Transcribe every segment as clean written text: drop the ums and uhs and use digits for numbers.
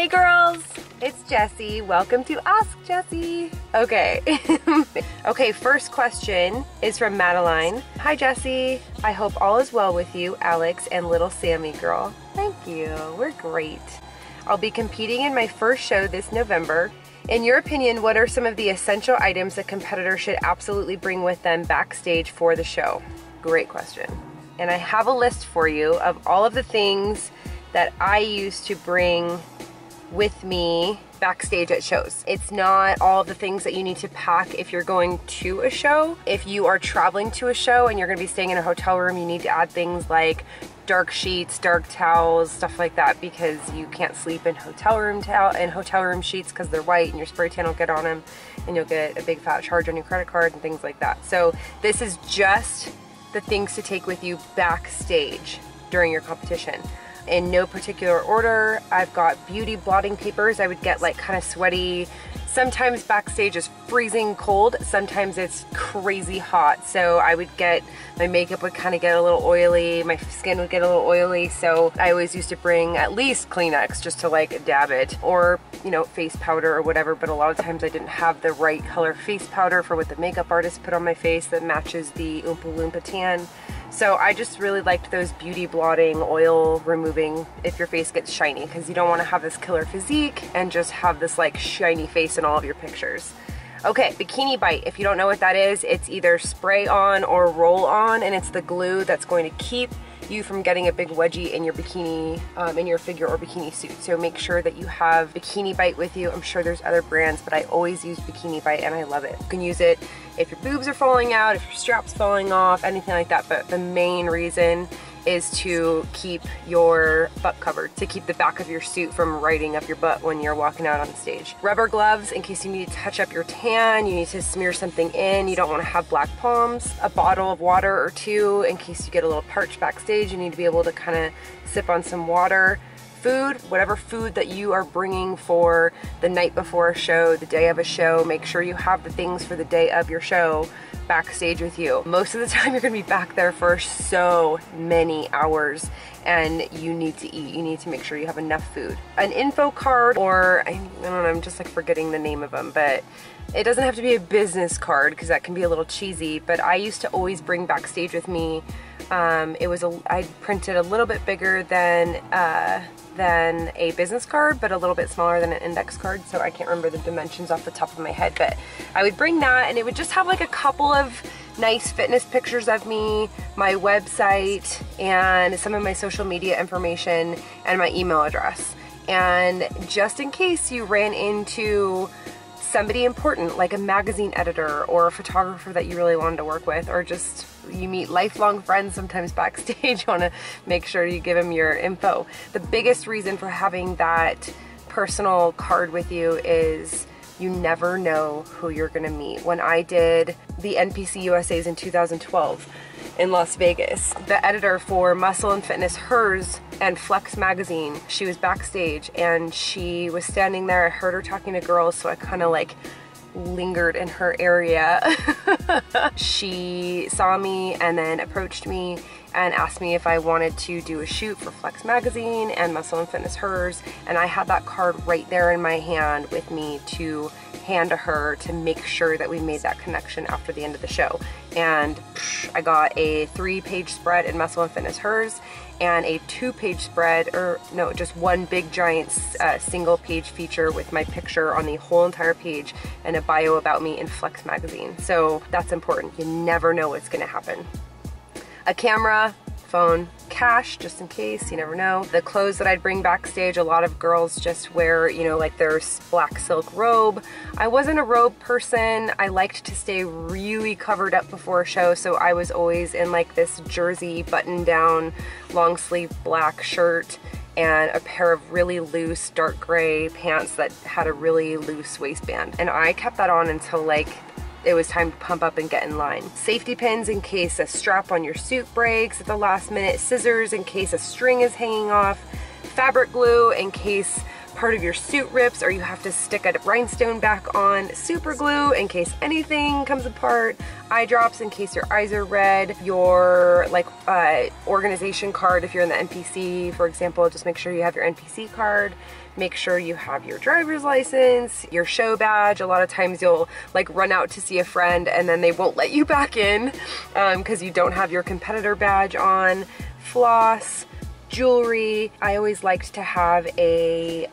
Hey girls, it's Jessie. Welcome to Ask Jessie. Okay. Okay, first question is from Madeline. Hi Jessie, I hope all is well with you, Alex, and little Sammy girl. Thank you, we're great. I'll be competing in my first show this November. In your opinion, what are some of the essential items a competitor should absolutely bring with them backstage for the show? Great question. And I have a list for you of all of the things that I used to bring with me backstage at shows. It's not all the things that you need to pack if you're going to a show. If you are traveling to a show and you're gonna be staying in a hotel room, you need to add things like dark sheets, dark towels, stuff like that, because you can't sleep in hotel room sheets because they're white and your spray tan will get on them and you'll get a big fat charge on your credit card and things like that. So this is just the things to take with you backstage during your competition. In no particular order, I've got beauty blotting papers. I would get like kind of sweaty. Sometimes backstage is freezing cold, sometimes it's crazy hot. So I would get, my makeup would kind of get a little oily, my skin would get a little oily. So I always used to bring at least Kleenex just to like dab it, or you know, face powder or whatever. But a lot of times I didn't have the right color face powder for what the makeup artist put on my face that matches the Oompa Loompa tan. So I just really liked those beauty blotting, oil removing if your face gets shiny, because you don't want to have this killer physique and just have this like shiny face in all of your pictures. Okay, Bikini Bite. If you don't know what that is, it's either spray on or roll on, and it's the glue that's going to keep you from getting a big wedgie in your bikini, in your figure or bikini suit. So make sure that you have Bikini Bite with you. I'm sure there's other brands, but I always use Bikini Bite and I love it. You can use it if your boobs are falling out, if your strap's falling off, anything like that. But the main reason is to keep your butt covered, to keep the back of your suit from riding up your butt when you're walking out on the stage. Rubber gloves in case you need to touch up your tan, you need to smear something in, you don't want to have black palms. A bottle of water or two in case you get a little parched backstage, you need to be able to kind of sip on some water. Food, whatever food that you are bringing for the night before a show, the day of a show, make sure you have the things for the day of your show backstage with you. Most of the time you're gonna be back there for so many hours and you need to eat. You need to make sure you have enough food. An info card, or I don't know, I'm just like forgetting the name of them, but it doesn't have to be a business card because that can be a little cheesy, but I used to always bring backstage with me. I printed a little bit bigger than a business card, but a little bit smaller than an index card, so I can't remember the dimensions off the top of my head, but I would bring that and it would just have like a couple of nice fitness pictures of me, my website, and some of my social media information and my email address. And just in case you ran into somebody important, like a magazine editor or a photographer that you really wanted to work with, or just you meet lifelong friends sometimes backstage, want to make sure you give them your info. The biggest reason for having that personal card with you is you never know who you're going to meet. When I did the NPC USA's in 2012 in Las Vegas, the editor for Muscle and Fitness Hers and Flex Magazine, she was backstage and she was standing there. I heard her talking to girls, so I kind of like lingered in her area. She saw me and then approached me and asked me if I wanted to do a shoot for Flex Magazine and Muscle and Fitness Hers, and I had that card right there in my hand with me to hand to her to make sure that we made that connection after the end of the show. And I got a 3-page spread in Muscle and Fitness Hers and a 2-page spread, or no, just one big giant single page feature with my picture on the whole entire page and a bio about me in Flex Magazine. So that's important. You never know what's gonna happen. A camera, phone, cash, just in case, you never know. The clothes that I'd bring backstage, a lot of girls just wear, you know, like their black silk robe. I wasn't a robe person. I liked to stay really covered up before a show, so I was always in like this jersey button-down, long-sleeve black shirt and a pair of really loose dark gray pants that had a really loose waistband. And I kept that on until like it was time to pump up and get in line. Safety pins in case a strap on your suit breaks at the last minute, scissors in case a string is hanging off, fabric glue in case part of your suit rips or you have to stick a rhinestone back on, super glue in case anything comes apart, eye drops in case your eyes are red, your like organization card if you're in the NPC, for example, just make sure you have your NPC card. make sure you have your driver's license, your show badge. A lot of times you'll like run out to see a friend and then they won't let you back in because you don't have your competitor badge on. Floss, jewelry. I always liked to have a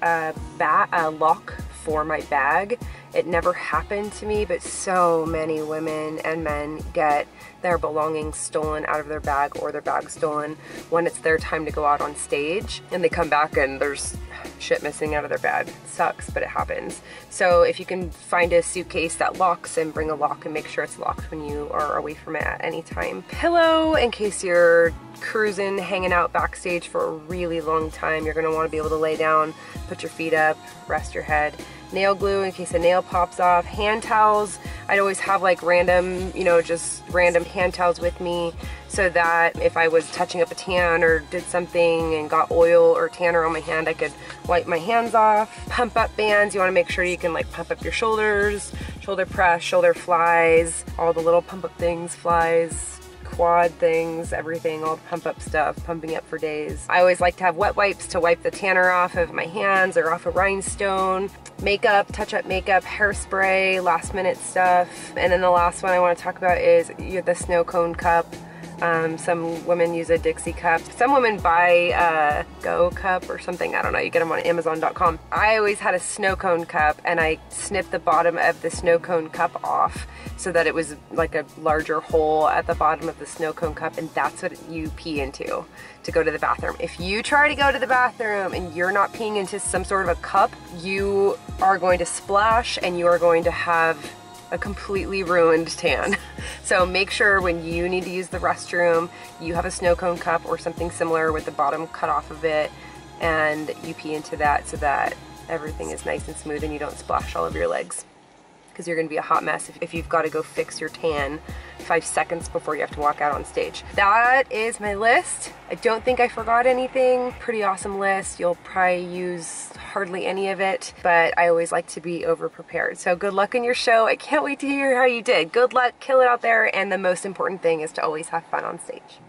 lock for my bag. It never happened to me, but so many women and men get their belongings stolen out of their bag or their bag stolen when it's their time to go out on stage, and they come back and there's shit missing out of their bag. It sucks, but it happens. So if you can find a suitcase that locks, and bring a lock and make sure it's locked when you are away from it at any time. Pillow, in case you're cruising, hanging out backstage for a really long time, you're gonna wanna be able to lay down, put your feet up, rest your head. Nail glue in case a nail pops off. Hand towels. I'd always have like random, you know, just random hand towels with me, so that if I was touching up a tan or did something and got oil or tanner on my hand, I could wipe my hands off. Pump up bands. You want to make sure you can like pump up your shoulders, shoulder press, shoulder flies, all the little pump up things, flies, quad things, everything, all the pump up stuff, pumping up for days. I always like to have wet wipes to wipe the tanner off of my hands or off a rhinestone. Makeup, touch up makeup, hairspray, last minute stuff. And then the last one I want to talk about is the snow cone cup. Some women use a Dixie cup. Some women buy a Go cup or something. I don't know. You get them on Amazon.com. I always had a snow cone cup, and I snipped the bottom of the snow cone cup off so that it was like a larger hole at the bottom of the snow cone cup, and that's what you pee into to go to the bathroom. If you try to go to the bathroom and you're not peeing into some sort of a cup, you are going to splash and you are going to have a completely ruined tan. So make sure when you need to use the restroom, you have a snow cone cup or something similar with the bottom cut off of it, and you pee into that so that everything is nice and smooth and you don't splash all over your legs, because you're gonna be a hot mess if you've got to go fix your tan 5 seconds before you have to walk out on stage. That is my list. I don't think I forgot anything. Pretty awesome list. You'll probably use hardly any of it, but I always like to be over prepared. So good luck in your show. I can't wait to hear how you did. Good luck, kill it out there, and the most important thing is to always have fun on stage.